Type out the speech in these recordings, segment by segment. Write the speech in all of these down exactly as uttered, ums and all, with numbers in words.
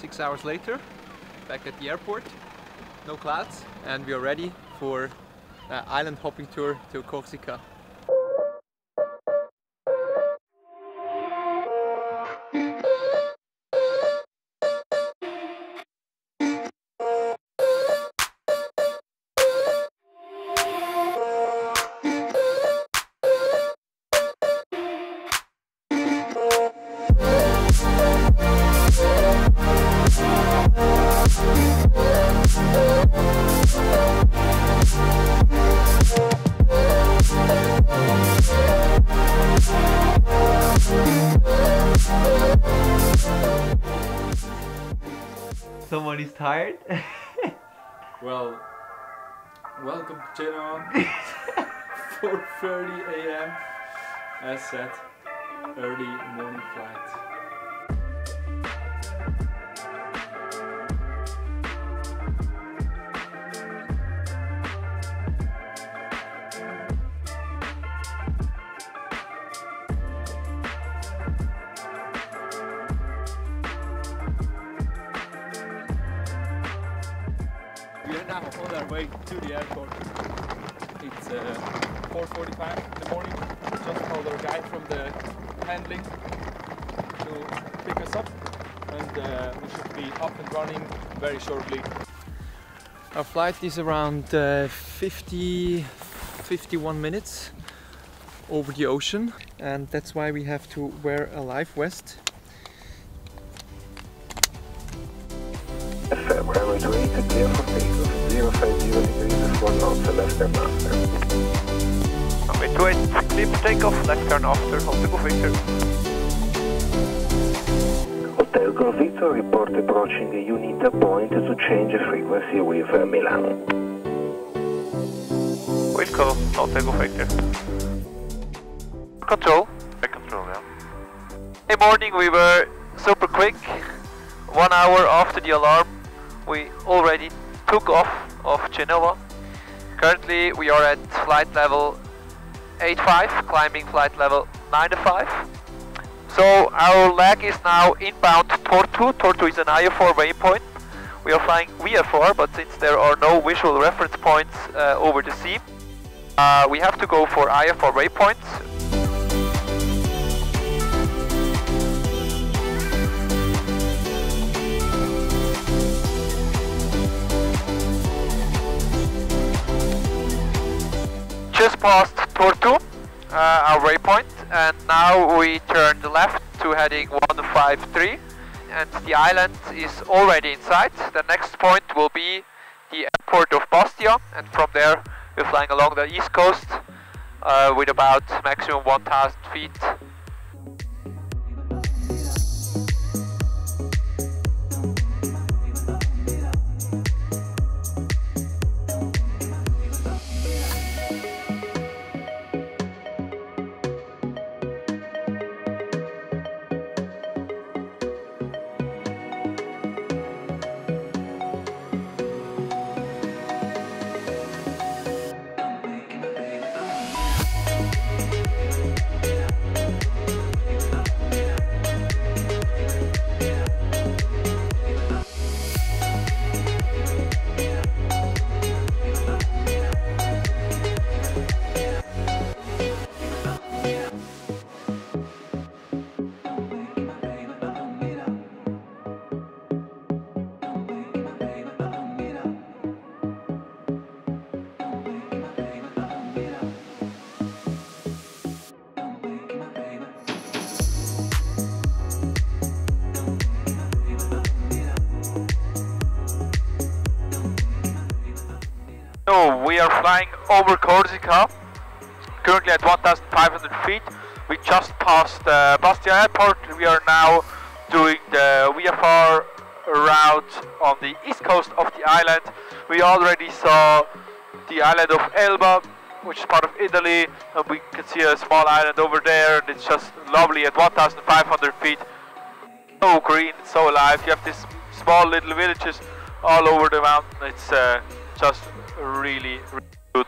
six hours later, back at the airport, no clouds, and we are ready for an island hopping tour to Corsica. Someone is tired? Well, welcome to Genoa, four thirty A M as said, early morning flight. Now on our way to the airport. It's uh, four forty-five in the morning. Just called our guy from the handling to pick us up, and uh, we should be up and running very shortly. Our flight is around uh, fifty, fifty-one minutes over the ocean, and that's why we have to wear a life vest. Wait, wait, clip take off, left turn after, Hotel Go Victor. Hotel Go Victor, report approaching a UNITA point to change frequency with uh, Milan. Wait, call, Hotel Go Victor. Control? Back control, yeah. Hey, morning, we were super quick. One hour after the alarm, we already took off of Genoa. Currently we are at flight level eighty-five, climbing flight level ninety-five. So our leg is now inbound Tortu. Tortu is an I O four waypoint. We are flying V F R, but since there are no visual reference points uh, over the sea, uh, we have to go for I O four waypoints. Just passed Tortu, uh, our waypoint, and now we turn left to heading one five three, and the island is already in sight. The next point will be the airport of Bastia, and from there we're flying along the east coast uh, with about maximum one thousand feet. So we are flying over Corsica, currently at one thousand five hundred feet. We just passed uh, Bastia Airport. We are now doing the V F R route on the east coast of the island. We already saw the island of Elba, which is part of Italy, and we can see a small island over there. It's just lovely at one thousand five hundred feet. So green, it's so alive. You have these small little villages all over the mountain. It's uh, just really, really good.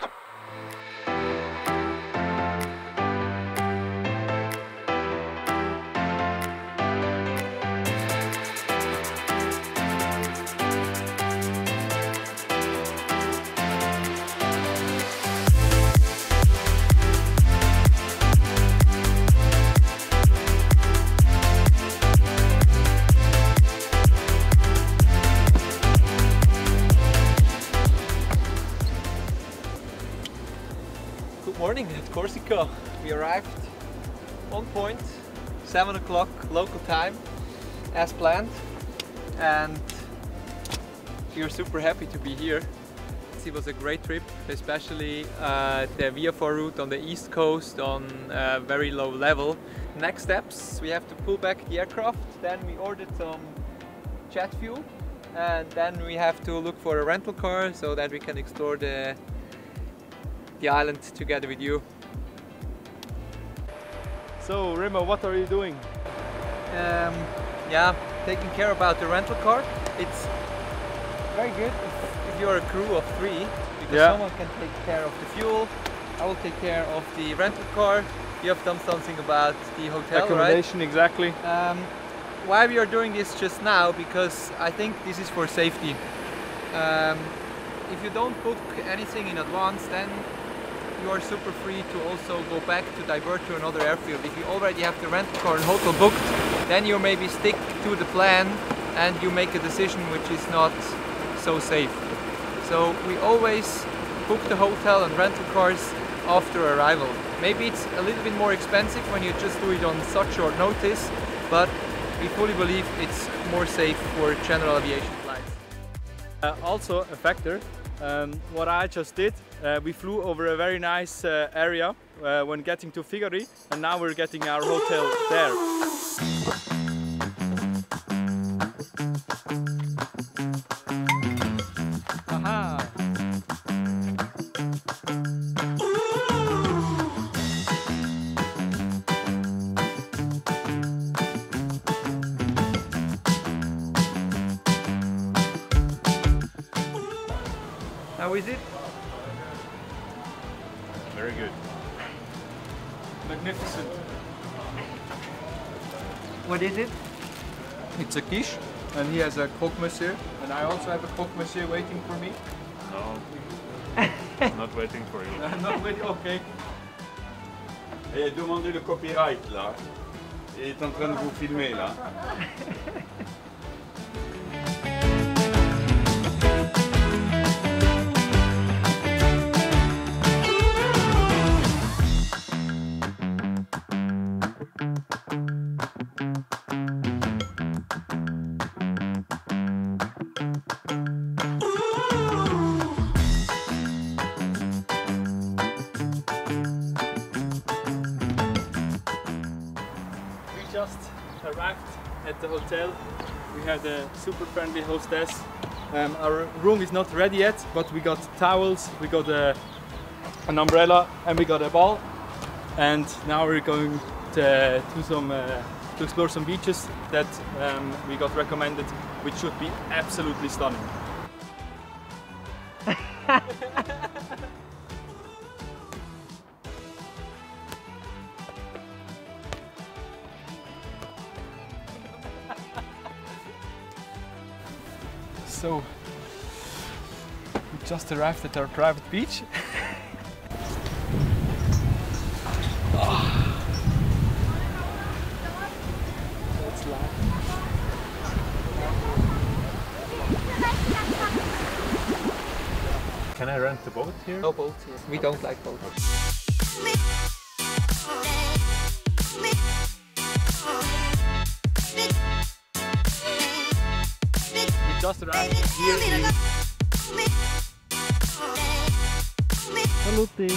Corsica. We arrived on point, seven o'clock local time, as planned, and we are super happy to be here. It was a great trip, especially uh, the Via four route on the east coast on uh, very low level. Next steps, we have to pull back the aircraft, then we ordered some jet fuel, and then we have to look for a rental car so that we can explore the, the island together with you. So Rima, what are you doing? Um, yeah, taking care about the rental car. It's very good if, if you're a crew of three, because yeah. Someone can take care of the fuel, I will take care of the rental car, you have done something about the hotel, accommodation, right? Exactly. Um, why we are doing this just now, because I think this is for safety. Um, if you don't book anything in advance, then you are super free to also go back to divert to another airfield. If you already have the rental car and hotel booked, then you maybe stick to the plan and you make a decision which is not so safe. So we always book the hotel and rental cars after arrival. Maybe it's a little bit more expensive when you just do it on such short notice, but we fully believe it's more safe for general aviation flights. Uh, also a factor, um, what I just did, uh, we flew over a very nice uh, area uh, when getting to Figari, and now we're getting our hotel there. How is it? Very good. Magnificent. What is it? It's a quiche, and he has a croque monsieur, and I also have a croque monsieur waiting for me. No, I'm not waiting for you. I'm not waiting, okay. Et demandez le copyright là. Il est en train de vous filmer là. Arrived at the hotel. We had a super friendly hostess. Um, our room is not ready yet, but we got towels, we got a, an umbrella, and we got a ball. And now we're going to do some uh, to explore some beaches that um, we got recommended, which should be absolutely stunning. So, we just arrived at our private beach. Oh. That's live. Can I rent the boat here? No boat here. We don't like boats. Just arrived here in Salute.